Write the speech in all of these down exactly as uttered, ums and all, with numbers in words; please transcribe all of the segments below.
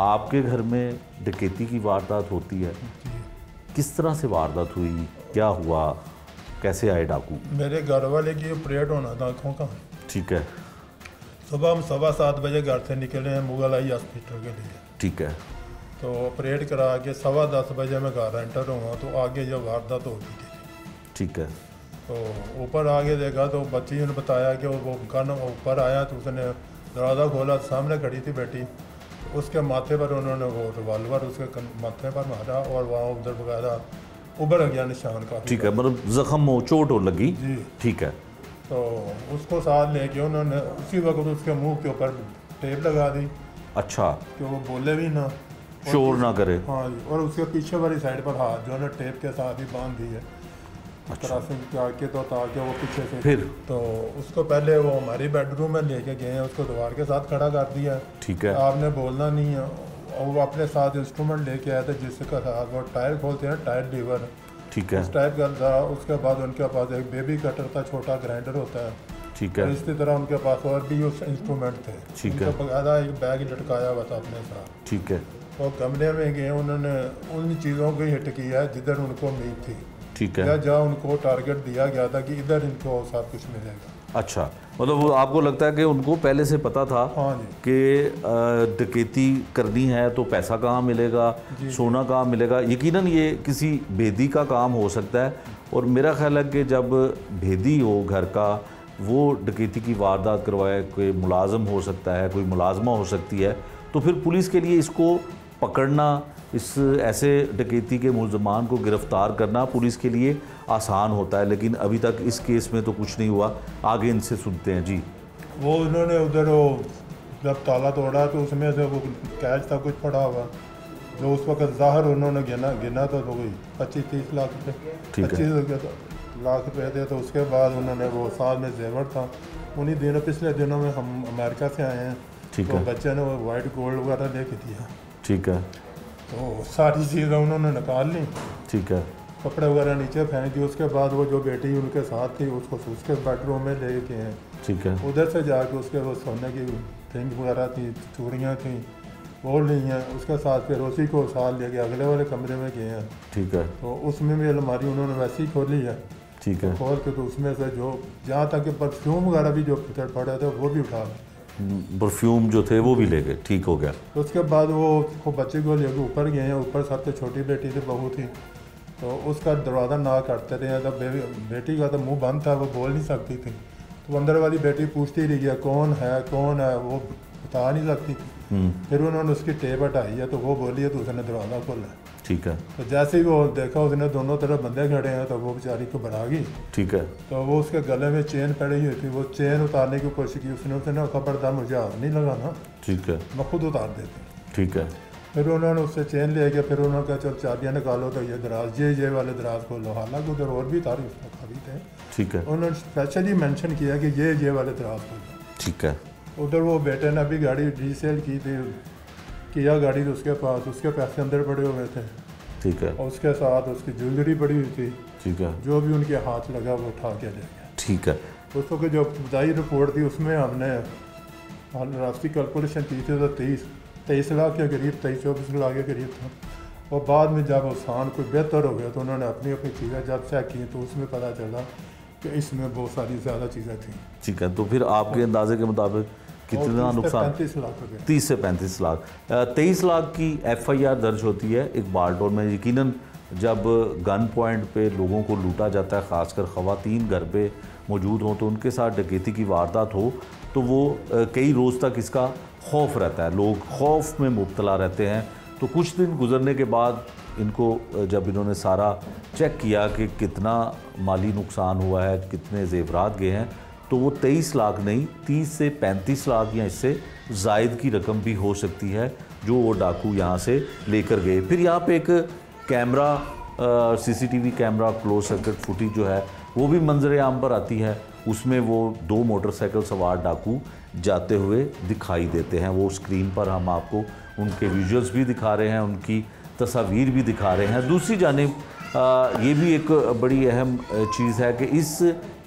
आपके घर में डकैती की वारदात होती है, किस तरह से वारदात हुई, क्या हुआ, कैसे आए डाकू? मेरे घर वाले की ऑपरेट होना था आँखों का। ठीक है। सुबह हम सवा सात बजे घर से निकले हैं मुगल आई हॉस्पिटल के लिए। ठीक है। तो ऑपरेट करा के सवा दस बजे मैं घर एंटर हुआ तो आगे जो वारदात होती थी। ठीक है। तो ऊपर आगे देखा तो बच्ची ने बताया कि वो कान ऊपर आया तो उसने दरवाज़ा खोला, सामने खड़ी थी बेटी, उसके माथे पर उन्होंने वो रिवाल्वर उसके माथे पर मारा और वहाँ उधर वगैरह उभर गया निशान का। ठीक है, मतलब जख्म हो, चोट हो लगी। जी ठीक है। तो उसको साथ लेके उन्होंने उसी वक्त उसके मुंह के ऊपर टेप लगा दी। अच्छा। कि वो बोले भी ना, शोर ना करे। हाँ जी। और उसके पीछे वाली साइड पर हाथ जो है टेप के साथ ही बांध दी है। अच्छा। के तो ताकि वो पीछे से फिर तो उसको पहले वो हमारी बेडरूम में लेके गए हैं, उसको दीवार के साथ खड़ा कर दिया। ठीक है। आपने बोलना नहीं है। और वो अपने साथ इंस्ट्रूमेंट लेके आए थे जिसका साथ वो टायर खोलते हैं, टायर लीवर। ठीक है। उस टाइप का था। उसके बाद उनके पास एक बेबी कटर था, छोटा ग्राइंडर होता है। ठीक है। इसी तरह उनके पास और भी उस इंस्ट्रूमेंट थे। ठीक है। बकायदा एक बैग लटकाया हुआ था अपने साथ। ठीक है। और कमरे में गए, उन्होंने उन चीज़ों को हिट किया है जिधर उनको उम्मीद थी। ठीक है। जहाँ उनको टारगेट दिया गया था कि इधर इनको सब कुछ मिलेगा। अच्छा, मतलब वो आपको लगता है कि उनको पहले से पता था। हाँ जी। कि डकैती करनी है तो पैसा कहाँ मिलेगा, सोना कहाँ मिलेगा। यकीनन ये किसी भेदी का काम हो सकता है और मेरा ख्याल है कि जब भेदी हो घर का, वो डकैती की वारदात करवाए, कोई मुलाजम हो सकता है, कोई मुलाजमा हो सकती है, तो फिर पुलिस के लिए इसको पकड़ना, इस ऐसे डकैती के मुल्ज़मान को गिरफ़्तार करना पुलिस के लिए आसान होता है। लेकिन अभी तक इस केस में तो कुछ नहीं हुआ। आगे इनसे सुनते हैं। जी, वो उन्होंने उधर वो जब ताला तोड़ा तो उसमें से वो कैश था कुछ पड़ा हुआ, जो उस वक्त ज़ाहिर उन्होंने गिना गिना तो कोई पच्चीस तीस लाख रुपये पच्चीस लाख रुपये थे। तो उसके बाद उन्होंने वो साथ में जेवर था। उन्हीं दिनों पिछले दिनों में हम अमेरिका से आए हैं। ठीक है। बच्चे ने वो वाइट गोल्ड वगैरह लेके दिया। ठीक है। तो सारी चीज़ें उन्होंने निकाल ली। ठीक है। कपड़े वगैरह नीचे फेंक दिए। उसके बाद वो जो बेटी उनके साथ थी उसको उसके बेडरूम में ले गए हैं। ठीक है। उधर से जाके उसके वो सोने की थिंग वगैरह थी, चूड़ियाँ थी, वो ली हैं। उसके साथ फिर उसी को साथ लेके अगले वाले कमरे में गए हैं। ठीक है। तो उसमें भी अलमारी उन्होंने वैसे ही खोली है। ठीक है। खोल के तो उसमें से जो जहाँ तक परफ्यूम वगैरह भी जो पड़े थे वो भी उठा ली, परफ्यूम जो थे वो भी ले गए। ठीक हो गया। उसके बाद वो वो बच्चे को लेकर ऊपर गए हैं। ऊपर सबसे छोटी बेटी थी, बहू थी, तो उसका दरवाज़ा ना करते रहे। जब बेटी का तो मुंह बंद था, वो बोल नहीं सकती थी, तो अंदर वाली बेटी पूछती रही है कौन है कौन है, वो बता नहीं सकती थी। फिर उन्होंने उसकी टेप हटाई है तो वो बोली है तो उसने दरवाज़ा खोला। ठीक है। तो जैसे ही वो देखा उसने दोनों तरफ बंदे खड़े हैं तो वो बेचारी को भरा गई। ठीक है। तो वो उसके गले में चेन पड़ी हुई थी, वो चेन उतारने की कोशिश की उसने उसने खबरदार मुझे हाथ नहीं लगाना। ठीक है। मैं खुद उतार देती। ठीक है। फिर उन्होंने उससे चेन ले गया। फिर उन्होंने कहा चल चाबियाँ निकालो, तो ये दराज ये ये वाले दराज खोलो। हालांकि उधर और भी तार खाली थे। ठीक है। उन्होंने स्पेशली मैंशन किया कि ये ये वाले दराज खोलो। ठीक है। उधर वो बेटे ने अभी गाड़ी रीसेल की थी, किया गाड़ी, तो उसके पास उसके पैसे अंदर पड़े हुए थे। ठीक है। और उसके साथ उसकी ज्वेलरी पड़ी हुई थी। ठीक है। जो भी उनके हाथ लगा वो उठा के ले गया। ठीक है। उसको की जो इब्तदाई रिपोर्ट थी उसमें हमने रास्ती कैलकुलेशन की थी तो तेईस तेईस लाख के करीब, तेईस चौबीस लाख के करीब था। और बाद में जब उसान कोई बेहतर हो गया तो उन्होंने अपनी अपनी चीज़ें जब चेक की तो उसमें पता चला कि इसमें बहुत सारी ज़्यादा चीज़ें थी। ठीक है। तो फिर आपके अंदाजे के मुताबिक कितना नुकसान? तीस से पैंतीस लाख। तेईस लाख की एफ आई आर दर्ज होती है इकबाल टोल में। यकीनन जब गन पॉइंट पे लोगों को लूटा जाता है, ख़ासकर ख़वातीन घर पे मौजूद हों तो उनके साथ डकैती की वारदात हो तो वो कई रोज़ तक इसका खौफ रहता है, लोग खौफ में मुब्तला रहते हैं। तो कुछ दिन गुजरने के बाद इनको जब इन्होंने सारा चेक किया कि कितना माली नुकसान हुआ है, कितने जेवरात गए हैं, तो वो तेईस लाख नहीं, तीस से पैंतीस लाख या इससे जायद की रकम भी हो सकती है जो वो डाकू यहाँ से लेकर गए। फिर यहाँ पे एक camera, CCTV camera, close circuit footage जो है वो भी मंजर आम पर आती है। उसमें वो दो मोटरसाइकिल सवार डाकू जाते हुए दिखाई देते हैं। वो स्क्रीन पर हम आपको उनके विजुअल्स भी दिखा रहे हैं, उनकी तस्वीर भी दिखा रहे हैं। दूसरी जानिब ये भी एक बड़ी अहम चीज़ है कि इस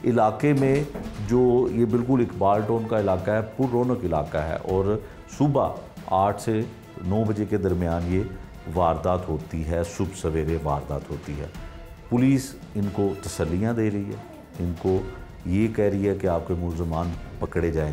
इलाके में जो ये बिल्कुल इकबाल टोन का इलाका है, पुरौनक इलाका है और सुबह आठ से नौ बजे के दरमियान ये वारदात होती है, सुबह सवेरे वारदात होती है। पुलिस इनको तसल्लियाँ दे रही है, इनको ये कह रही है कि आपके मुलजमान पकड़े जाएंगे।